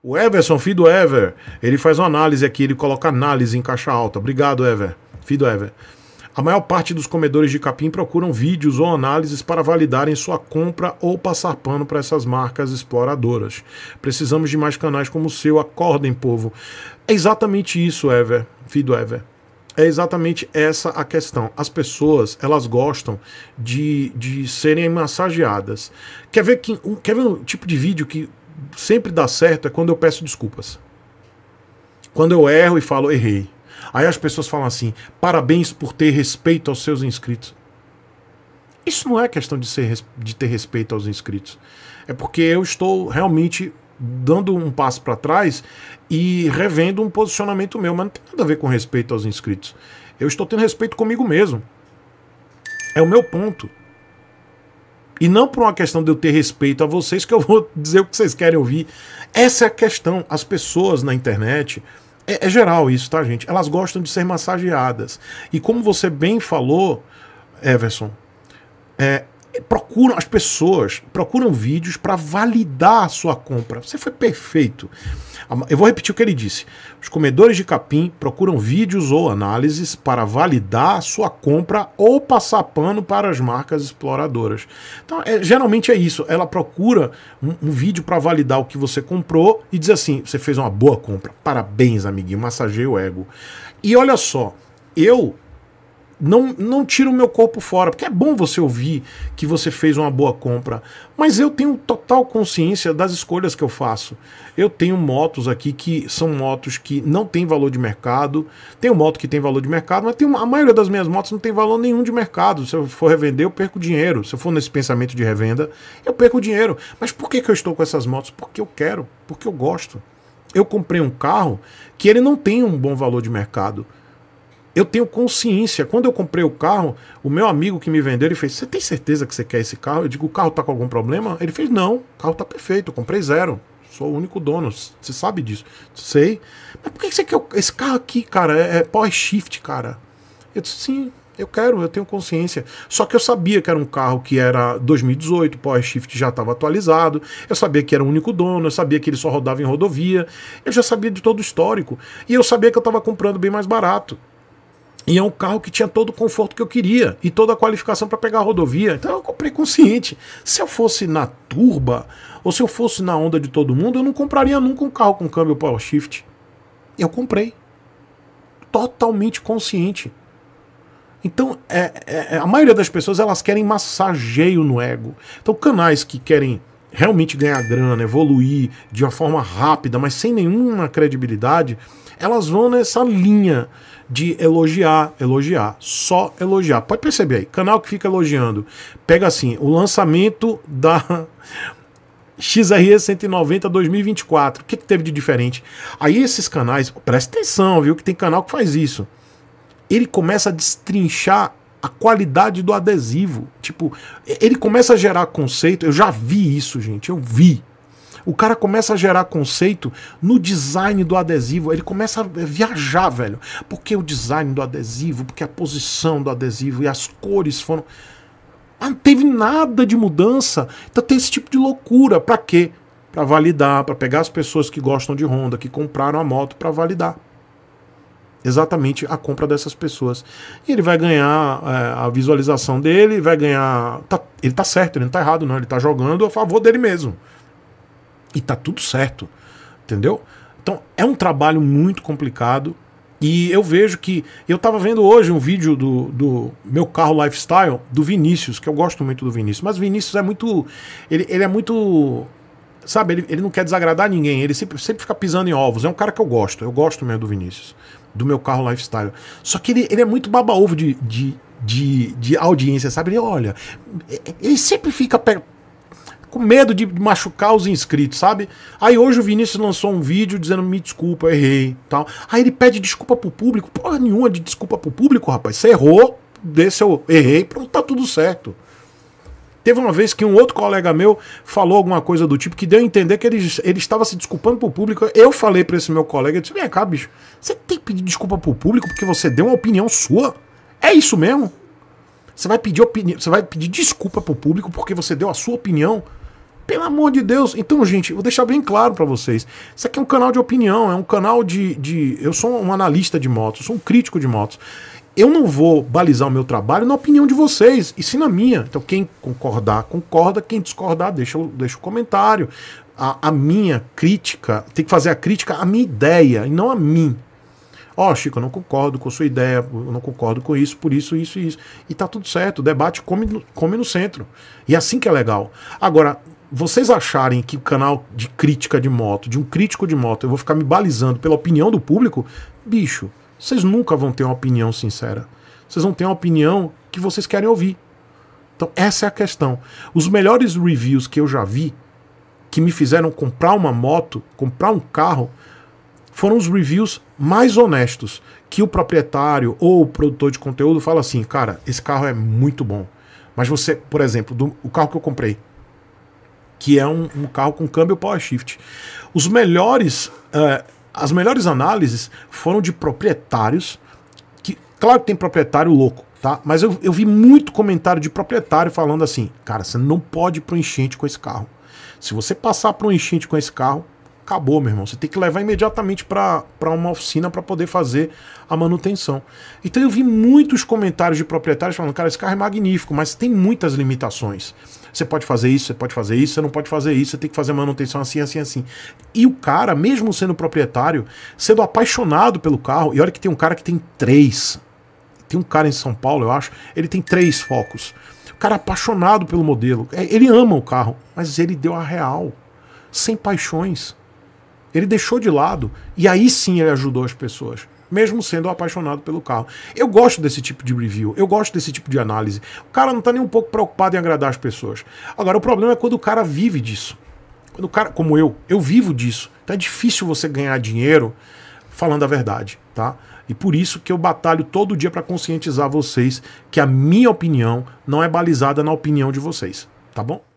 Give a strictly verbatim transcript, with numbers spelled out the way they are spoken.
O Everson, filho do Ever, ele faz uma análise aqui, ele coloca análise em caixa alta. Obrigado, Ever, filho do Ever. A maior parte dos comedores de capim procuram vídeos ou análises para validarem sua compra ou passar pano para essas marcas exploradoras. Precisamos de mais canais como o seu, acordem, povo. É exatamente isso, Ever, filho do Ever. É exatamente essa a questão. As pessoas, elas gostam de, de serem massageadas. Quer ver, que, quer ver um tipo de vídeo que sempre dá certo? É quando eu peço desculpas. Quando eu erro e falo, errei. Aí as pessoas falam assim, parabéns por ter respeito aos seus inscritos. Isso não é questão de, ser, de ter respeito aos inscritos. É porque eu estou realmente dando um passo para trás e revendo um posicionamento meu, mas não tem nada a ver com respeito aos inscritos. Eu estou tendo respeito comigo mesmo. É o meu ponto. E não por uma questão de eu ter respeito a vocês que eu vou dizer o que vocês querem ouvir. Essa é a questão. As pessoas na internet, é, é geral isso, tá, gente? Elas gostam de ser massageadas. E como você bem falou, Everson, é... procuram, as pessoas procuram vídeos para validar a sua compra. Você foi perfeito. Eu vou repetir o que ele disse. Os comedores de capim procuram vídeos ou análises para validar a sua compra ou passar pano para as marcas exploradoras. Então, é, geralmente é isso. Ela procura um, um vídeo para validar o que você comprou e diz assim, você fez uma boa compra. Parabéns, amiguinho. Massageei o ego. E olha só, eu... Não, não tiro o meu corpo fora, porque é bom você ouvir que você fez uma boa compra, mas eu tenho total consciência das escolhas que eu faço. Eu tenho motos aqui que são motos que não tem valor de mercado, tenho moto que tem valor de mercado, mas tem uma, a maioria das minhas motos não tem valor nenhum de mercado. Se eu for revender, eu perco dinheiro. Se eu for nesse pensamento de revenda, eu perco dinheiro. Mas por que que eu estou com essas motos? Porque eu quero, porque eu gosto. Eu comprei um carro que ele não tem um bom valor de mercado. Eu tenho consciência. Quando eu comprei o carro, o meu amigo que me vendeu, ele fez, você tem certeza que você quer esse carro? Eu digo, o carro tá com algum problema? Ele fez, não, o carro tá perfeito, eu comprei zero. Sou o único dono, você sabe disso. Sei. Mas por que você quer esse carro aqui, cara? É Power Shift, cara. Eu disse, sim, eu quero, eu tenho consciência. Só que eu sabia que era um carro que era dois mil e dezoito, o Power Shift já estava atualizado, eu sabia que era o único dono, eu sabia que ele só rodava em rodovia, eu já sabia de todo o histórico. E eu sabia que eu tava comprando bem mais barato. E é um carro que tinha todo o conforto que eu queria e toda a qualificação para pegar a rodovia. Então eu comprei consciente. Se eu fosse na turba ou se eu fosse na onda de todo mundo, eu não compraria nunca um carro com câmbio Power Shift. Eu comprei. Totalmente consciente. Então é, é, a maioria das pessoas, elas querem massageio no ego. Então canais que querem realmente ganhar grana, evoluir de uma forma rápida, mas sem nenhuma credibilidade, elas vão nessa linha de elogiar, elogiar, só elogiar. Pode perceber aí, canal que fica elogiando. Pega assim, o lançamento da X R E cento e noventa dois mil e vinte e quatro. O que que teve de diferente? Aí esses canais, presta atenção, viu, que tem canal que faz isso. Ele começa a destrinchar a qualidade do adesivo. Tipo, ele começa a gerar conceito. Eu já vi isso, gente, eu vi. O cara começa a gerar conceito no design do adesivo. Ele começa a viajar, velho. Porque o design do adesivo, porque a posição do adesivo e as cores foram... Ah, não teve nada de mudança. Então tem esse tipo de loucura. Pra quê? Pra validar, pra pegar as pessoas que gostam de Honda, que compraram a moto, pra validar exatamente a compra dessas pessoas. E ele vai ganhar é, a visualização dele, vai ganhar... Tá... Ele tá certo, ele não tá errado, não. Ele tá jogando a favor dele mesmo. E tá tudo certo, entendeu? Então é um trabalho muito complicado e eu vejo que... Eu tava vendo hoje um vídeo do, do meu carro lifestyle, do Vinícius, que eu gosto muito do Vinícius, mas o Vinícius é muito... Ele, ele é muito... Sabe, ele, ele não quer desagradar ninguém, ele sempre, sempre fica pisando em ovos. É um cara que eu gosto, eu gosto mesmo do Vinícius, do meu carro lifestyle. Só que ele, ele é muito baba-ovo de, de, de, de audiência, sabe? Ele olha... Ele sempre fica... Pe... com medo de machucar os inscritos, sabe? Aí hoje o Vinícius lançou um vídeo dizendo, me desculpa, errei, tal. Aí ele pede desculpa pro público. Porra nenhuma de desculpa pro público, rapaz. Você errou, dê seu errei, pronto, tá tudo certo. Teve uma vez que um outro colega meu falou alguma coisa do tipo que deu a entender que ele, ele estava se desculpando pro público. Eu falei pra esse meu colega, eu disse, vem cá, bicho, você tem que pedir desculpa pro público porque você deu uma opinião sua? É isso mesmo? Você vai pedir opinião, você vai pedir desculpa pro público porque você deu a sua opinião? Pelo amor de Deus. Então, gente, vou deixar bem claro para vocês. Isso aqui é um canal de opinião, é um canal de... de... Eu sou um analista de motos, eu sou um crítico de motos. Eu não vou balizar o meu trabalho na opinião de vocês, e sim na minha. Então quem concordar, concorda. Quem discordar, deixa o, deixa o comentário. A, a minha crítica, tem que fazer a crítica à minha ideia e não a mim. Ó, oh, Chico, eu não concordo com a sua ideia, eu não concordo com isso, por isso, isso e isso. E tá tudo certo, o debate come no, come no centro. E é assim que é legal. Agora, vocês acharem que o canal de crítica de moto, de um crítico de moto, eu vou ficar me balizando pela opinião do público, bicho, vocês nunca vão ter uma opinião sincera. Vocês vão ter uma opinião que vocês querem ouvir. Então essa é a questão. Os melhores reviews que eu já vi, que me fizeram comprar uma moto, comprar um carro, foram os reviews mais honestos, que o proprietário ou o produtor de conteúdo fala assim, cara, esse carro é muito bom. Mas você, por exemplo, do, o carro que eu comprei, que é um, um carro com câmbio Power Shift, os melhores... Uh, As melhores análises foram de proprietários, que, claro que tem proprietário louco, tá? Mas eu, eu vi muito comentário de proprietário falando assim, cara, você não pode ir para um enchente com esse carro. Se você passar para um enchente com esse carro, acabou, meu irmão. Você tem que levar imediatamente para uma oficina para poder fazer a manutenção. Então eu vi muitos comentários de proprietários falando, cara, esse carro é magnífico, mas tem muitas limitações. Você pode fazer isso, você pode fazer isso, você não pode fazer isso, você tem que fazer manutenção assim, assim, assim. E o cara, mesmo sendo proprietário, sendo apaixonado pelo carro, e olha que tem um cara que tem três, tem um cara em São Paulo, eu acho, ele tem três Focus. O cara é apaixonado pelo modelo, ele ama o carro, mas ele deu a real, sem paixões. Ele deixou de lado, e aí sim ele ajudou as pessoas, mesmo sendo apaixonado pelo carro. Eu gosto desse tipo de review, eu gosto desse tipo de análise. O cara não tá nem um pouco preocupado em agradar as pessoas. Agora, o problema é quando o cara vive disso. Quando o cara, como eu, eu vivo disso. Então é difícil você ganhar dinheiro falando a verdade, tá? E por isso que eu batalho todo dia para conscientizar vocês que a minha opinião não é balizada na opinião de vocês, tá bom?